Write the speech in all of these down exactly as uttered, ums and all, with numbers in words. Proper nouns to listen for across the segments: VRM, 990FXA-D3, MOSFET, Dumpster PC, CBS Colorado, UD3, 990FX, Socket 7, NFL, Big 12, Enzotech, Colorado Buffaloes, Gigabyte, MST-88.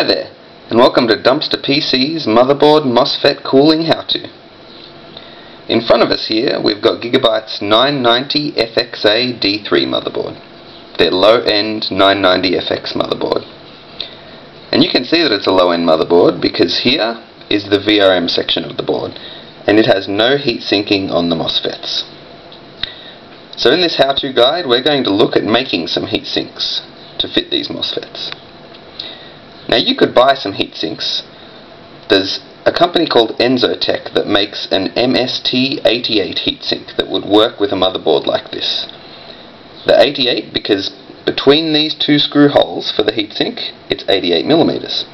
Hi there, and welcome to Dumpster P C's Motherboard MOSFET Cooling How-To. In front of us here we've got Gigabyte's nine ninety F X A D three motherboard, their low-end nine ninety F X motherboard. And you can see that it's a low-end motherboard because here is the V R M section of the board, and it has no heat sinking on the MOSFETs. So in this how-to guide we're going to look at making some heat sinks to fit these MOSFETs. Now you could buy some heat sinks. There's a company called Enzotech that makes an M S T eighty-eight heat sink that would work with a motherboard like this. The eighty-eight, because between these two screw holes for the heat sink it's eighty-eight millimeters.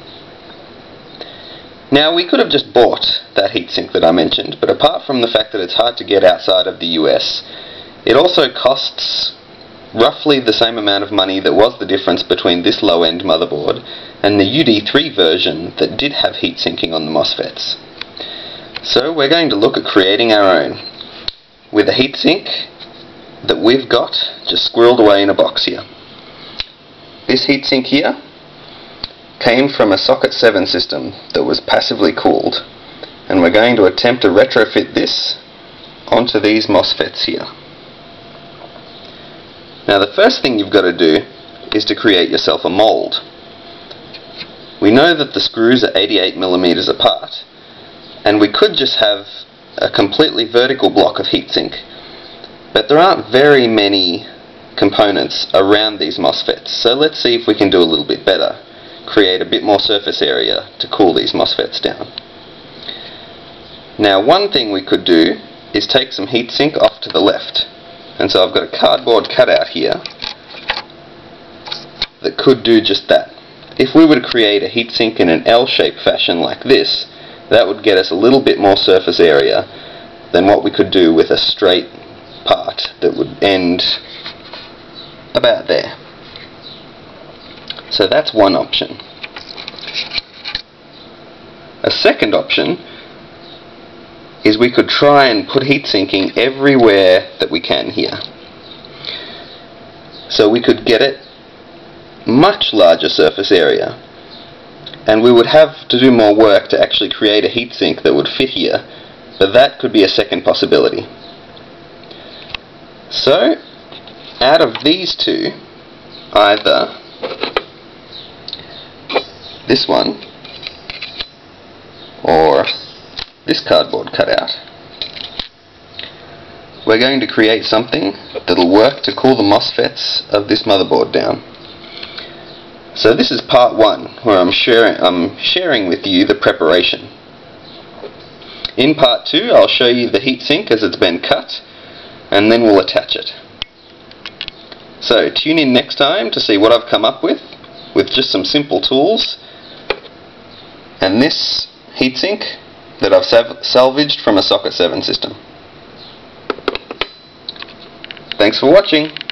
Now we could have just bought that heat sink that I mentioned, but apart from the fact that it's hard to get outside of the U S, it also costs roughly the same amount of money that was the difference between this low-end motherboard and the U D three version that did have heat sinking on the MOSFETs. So we're going to look at creating our own with a heat sink that we've got just squirreled away in a box here. This heat sink here came from a Socket seven system that was passively cooled, and we're going to attempt to retrofit this onto these MOSFETs here. Now the first thing you've got to do is to create yourself a mould. We know that the screws are eighty-eight millimeters apart, and we could just have a completely vertical block of heatsink, but there aren't very many components around these MOSFETs, so let's see if we can do a little bit better, create a bit more surface area to cool these MOSFETs down. Now one thing we could do is take some heatsink off to the left. And so I've got a cardboard cutout here that could do just that. If we were to create a heatsink in an L-shaped fashion like this, that would get us a little bit more surface area than what we could do with a straight part that would end about there. So that's one option. A second option is we could try and put heat sinking everywhere that we can here. So we could get it much larger surface area, and we would have to do more work to actually create a heat sink that would fit here, but that could be a second possibility. So out of these two, either this one or this cardboard cutout, we're going to create something that'll work to cool the MOSFETs of this motherboard down. So this is part one, where I'm sharing, I'm sharing with you the preparation. In part two I'll show you the heatsink as it's been cut, and then we'll attach it. So tune in next time to see what I've come up with, with just some simple tools, and this heatsink that I've salv salvaged from a Socket seven system. Thanks for watching.